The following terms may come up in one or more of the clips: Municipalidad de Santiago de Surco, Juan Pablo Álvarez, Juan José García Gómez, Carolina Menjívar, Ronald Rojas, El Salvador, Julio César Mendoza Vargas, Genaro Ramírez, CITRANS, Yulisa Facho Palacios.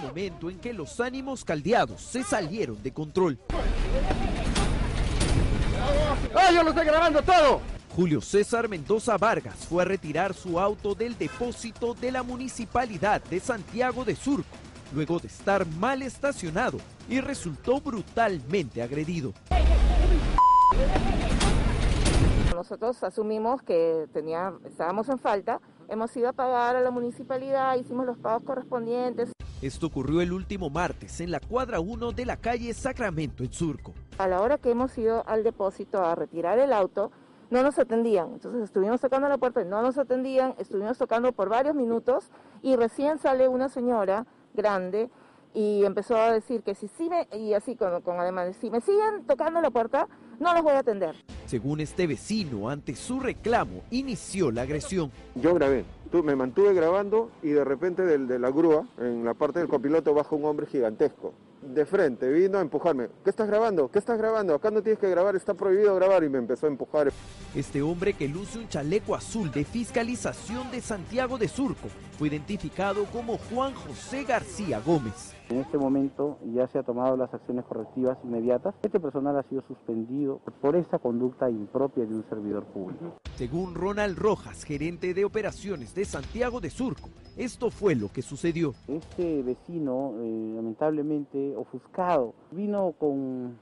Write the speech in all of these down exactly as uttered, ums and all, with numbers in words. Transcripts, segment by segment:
momento en que los ánimos caldeados se salieron de control. ¡Ah, yo lo estoy grabando todo! Julio César Mendoza Vargas fue a retirar su auto del depósito de la Municipalidad de Santiago de Surco, luego de estar mal estacionado y resultó brutalmente agredido. Nosotros asumimos que tenía, estábamos en falta, hemos ido a pagar a la municipalidad, hicimos los pagos correspondientes. Esto ocurrió el último martes en la cuadra uno de la calle Sacramento en Surco. A la hora que hemos ido al depósito a retirar el auto, no nos atendían, entonces estuvimos tocando la puerta, no nos atendían, estuvimos tocando por varios minutos y recién sale una señora grande y empezó a decir que si sí me, y así con, con además, si me siguen tocando la puerta, no los voy a atender. Según este vecino, ante su reclamo, inició la agresión. Yo grabé, me mantuve grabando y de repente del, de la grúa, en la parte del copiloto, baja un hombre gigantesco. De frente, vino a empujarme. ¿Qué estás grabando? ¿Qué estás grabando? Acá no tienes que grabar, está prohibido grabar. Y me empezó a empujar. Este hombre, que luce un chaleco azul de fiscalización de Santiago de Surco, fue identificado como Juan José García Gómez. En este momento ya se han tomado las acciones correctivas inmediatas. Este personal ha sido suspendido por esta conducta impropia de un servidor público. Según Ronald Rojas, gerente de operaciones de Santiago de Surco, esto fue lo que sucedió. Este vecino, eh, lamentablemente ofuscado, vino con,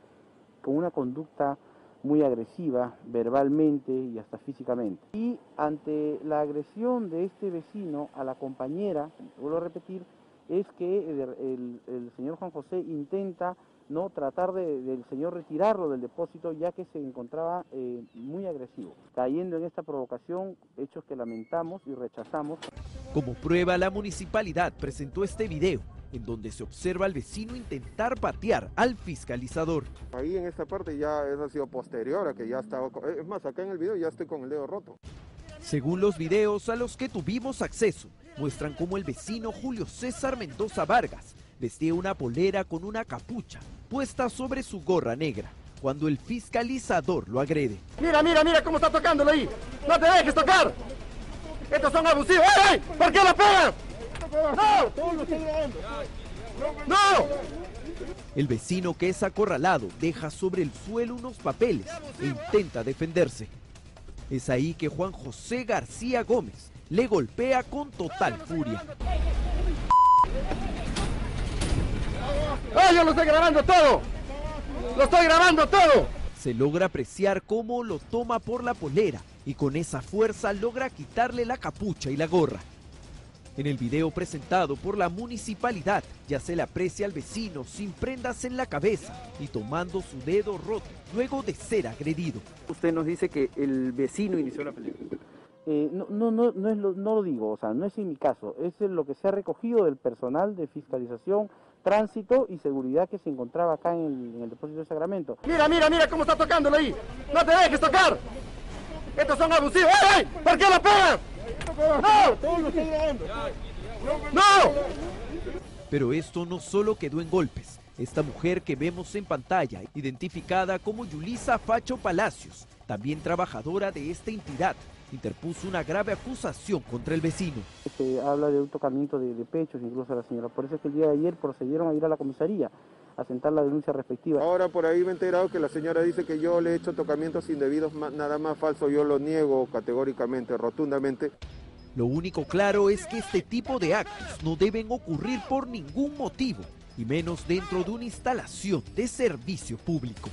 con una conducta muy agresiva, verbalmente y hasta físicamente. Y ante la agresión de este vecino a la compañera, vuelvo a repetir, es que el, el, el señor Juan José intenta no tratar de, del señor retirarlo del depósito, ya que se encontraba eh, muy agresivo, cayendo en esta provocación, hechos que lamentamos y rechazamos. Como prueba, la municipalidad presentó este video, en donde se observa al vecino intentar patear al fiscalizador. Ahí en esta parte ya eso ha sido posterior a que ya estaba, es más, acá en el video ya estoy con el dedo roto. Según los videos a los que tuvimos acceso, muestran cómo el vecino Julio César Mendoza Vargas vestía una polera con una capucha puesta sobre su gorra negra cuando el fiscalizador lo agrede. Mira, mira, mira cómo está tocándolo ahí. No te dejes tocar. Estos son abusivos. ¡Ey, ey! ¿Por qué lo pegas? ¡No! ¡No! El vecino, que es acorralado, deja sobre el suelo unos papeles e intenta defenderse. Es ahí que Juan José García Gómez le golpea con total furia. ¡Ah, yo lo estoy grabando todo! ¡Lo estoy grabando todo! Se logra apreciar cómo lo toma por la polera y con esa fuerza logra quitarle la capucha y la gorra. En el video presentado por la municipalidad ya se le aprecia al vecino sin prendas en la cabeza y tomando su dedo roto luego de ser agredido. Usted nos dice que el vecino inició la pelea. Eh, no, no, no, no, es lo, no lo digo, o sea, no es en mi caso, es lo que se ha recogido del personal de fiscalización, tránsito y seguridad que se encontraba acá en el, en el depósito de Sacramento. Mira, mira, mira cómo está tocándolo ahí. ¡No te dejes tocar! ¡Estos son abusivos! ¡Ey, ey! ¿Por qué lo pegan? ¡No! ¡No! Pero esto no solo quedó en golpes. Esta mujer que vemos en pantalla, identificada como Yulisa Facho Palacios, también trabajadora de esta entidad, interpuso una grave acusación contra el vecino. Se habla de un tocamiento de, de pechos incluso a la señora. Por eso es que el día de ayer procedieron a ir a la comisaría a sentar la denuncia respectiva. Ahora por ahí me he enterado que la señora dice que yo le he hecho tocamientos indebidos, nada más falso. Yo lo niego categóricamente, rotundamente. Lo único claro es que este tipo de actos no deben ocurrir por ningún motivo, y menos dentro de una instalación de servicio público.